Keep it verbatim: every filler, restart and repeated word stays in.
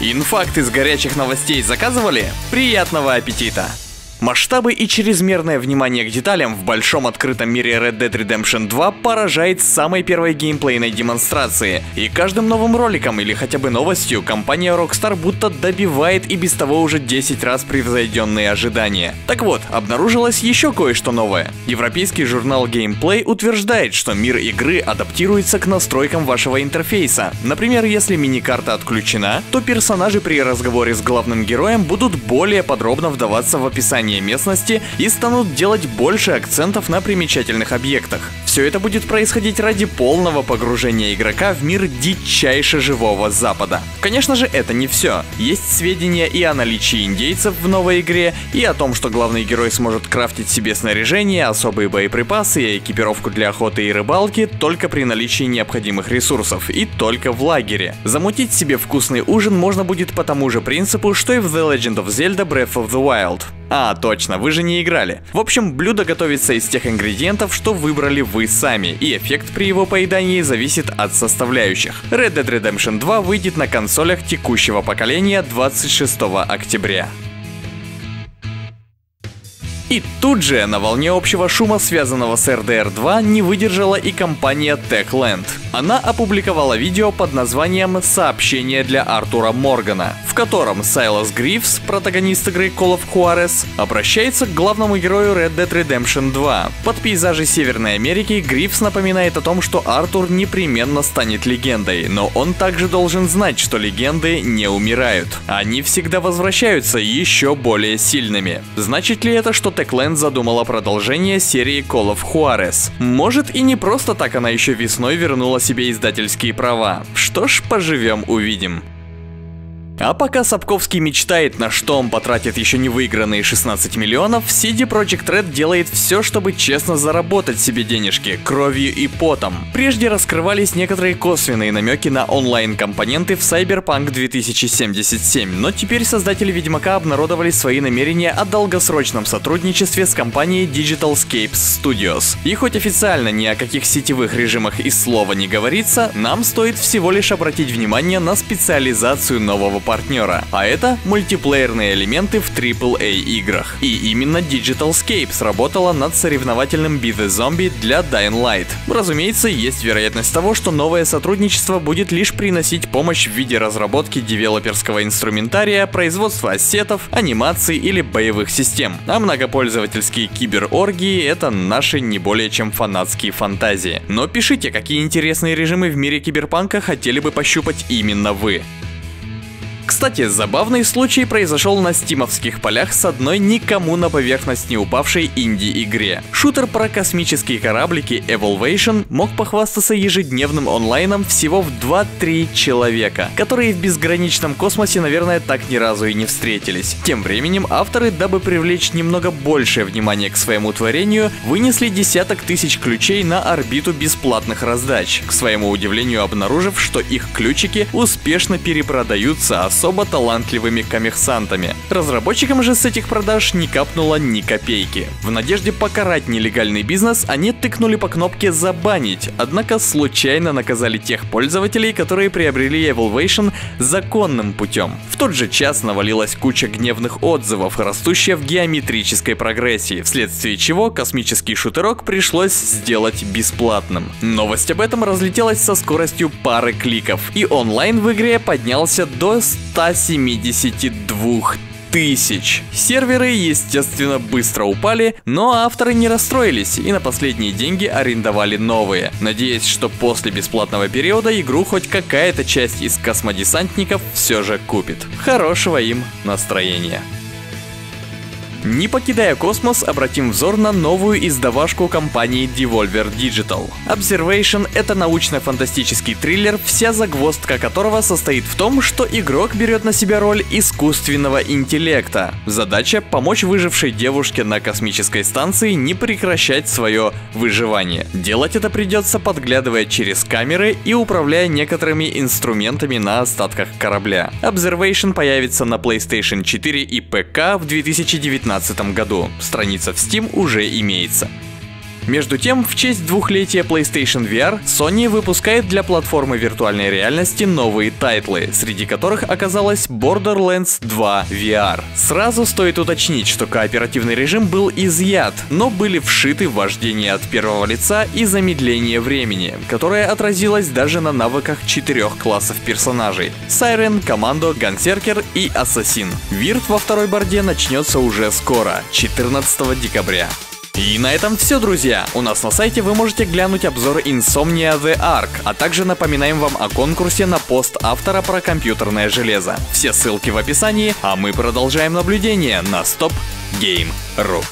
Инфакты из горячих новостей заказывали? Приятного аппетита! Масштабы и чрезмерное внимание к деталям в большом открытом мире Ред Дэд Редемпшн два поражает с самой первой геймплейной демонстрации, и каждым новым роликом или хотя бы новостью компания Rockstar будто добивает и без того уже десять раз превзойденные ожидания. Так вот, обнаружилось еще кое-что новое. Европейский журнал Gameplay утверждает, что мир игры адаптируется к настройкам вашего интерфейса. Например, если миникарта отключена, то персонажи при разговоре с главным героем будут более подробно вдаваться в описание местности и станут делать больше акцентов на примечательных объектах. Все это будет происходить ради полного погружения игрока в мир дичайше живого Запада. Конечно же, это не все. Есть сведения и о наличии индейцев в новой игре, и о том, что главный герой сможет крафтить себе снаряжение, особые боеприпасы и экипировку для охоты и рыбалки только при наличии необходимых ресурсов и только в лагере. Замутить себе вкусный ужин можно будет по тому же принципу, что и в The Legend of Zelda Breath of the Wild. А, точно, вы же не играли. В общем, блюдо готовится из тех ингредиентов, что выбрали вы сами, и эффект при его поедании зависит от составляющих. Ред Дэд Редемпшн два выйдет на консолях текущего поколения двадцать шестого октября. И тут же, на волне общего шума, связанного с Эр Дэ Эр два, не выдержала и компания Techland. Она опубликовала видео под названием «Сообщение для Артура Моргана», в котором Сайлас Грифс, протагонист игры Call of Juarez, обращается к главному герою Ред Дэд Редемпшн два. Под пейзажи Северной Америки Грифс напоминает о том, что Артур непременно станет легендой, но он также должен знать, что легенды не умирают. Они всегда возвращаются еще более сильными. Значит ли это, что Techland задумала продолжение серии Call of Juarez? Может, и не просто так она еще весной вернула себе издательские права. Что ж, поживем увидим. А пока Сапковский мечтает, на что он потратит еще не выигранные шестнадцать миллионов, си ди Projekt Red делает все, чтобы честно заработать себе денежки, кровью и потом. Прежде раскрывались некоторые косвенные намеки на онлайн-компоненты в Сайберпанк две тысячи семьдесят семь, но теперь создатели Ведьмака обнародовали свои намерения о долгосрочном сотрудничестве с компанией Digital Scapes Studios. И хоть официально ни о каких сетевых режимах и слова не говорится, нам стоит всего лишь обратить внимание на специализацию нового партнера, а это мультиплеерные элементы в трипл эй играх. И именно Digital Scapes работала над соревновательным Be the Zombie для Dying Light. Разумеется, есть вероятность того, что новое сотрудничество будет лишь приносить помощь в виде разработки девелоперского инструментария, производства ассетов, анимаций или боевых систем, а многопользовательские кибероргии — это наши не более чем фанатские фантазии. Но пишите, какие интересные режимы в мире киберпанка хотели бы пощупать именно вы. Кстати, забавный случай произошел на стимовских полях с одной никому на поверхность не упавшей инди-игре. Шутер про космические кораблики Evolvation мог похвастаться ежедневным онлайном всего в два-три человека, которые в безграничном космосе, наверное, так ни разу и не встретились. Тем временем авторы, дабы привлечь немного большее внимание к своему творению, вынесли десяток тысяч ключей на орбиту бесплатных раздач, к своему удивлению обнаружив, что их ключики успешно перепродаются особо талантливыми коммерсантами. Разработчикам же с этих продаж не капнуло ни копейки. В надежде покарать нелегальный бизнес, они тыкнули по кнопке «Забанить», однако случайно наказали тех пользователей, которые приобрели Evolvation законным путем. В тот же час навалилась куча гневных отзывов, растущая в геометрической прогрессии, вследствие чего космический шутерок пришлось сделать бесплатным. Новость об этом разлетелась со скоростью пары кликов, и онлайн в игре поднялся до ста семидесяти двух тысяч. Серверы, естественно, быстро упали, но авторы не расстроились и на последние деньги арендовали новые, надеясь, что после бесплатного периода игру хоть какая-то часть из космодесантников все же купит. Хорошего им настроения. Не покидая космос, обратим взор на новую издавашку компании Devolver Digital. Observation — это научно-фантастический триллер, вся загвоздка которого состоит в том, что игрок берет на себя роль искусственного интеллекта. Задача — помочь выжившей девушке на космической станции не прекращать свое выживание. Делать это придется, подглядывая через камеры и управляя некоторыми инструментами на остатках корабля. Observation появится на PlayStation четыре и ПК в две тысячи девятнадцатом году. Страница в Steam уже имеется. Между тем, в честь двухлетия PlayStation ви ар, Sony выпускает для платформы виртуальной реальности новые тайтлы, среди которых оказалась Borderlands два ви ар. Сразу стоит уточнить, что кооперативный режим был изъят, но были вшиты вождение от первого лица и замедление времени, которое отразилось даже на навыках четырех классов персонажей — Siren, Commando, Gunsirker и Assassin. Вирт во второй борде начнется уже скоро, четырнадцатого декабря. И на этом все, друзья. У нас на сайте вы можете глянуть обзор Insomnia: The Ark, а также напоминаем вам о конкурсе на пост автора про компьютерное железо. Все ссылки в описании, а мы продолжаем наблюдение на стоп гейм точка ру.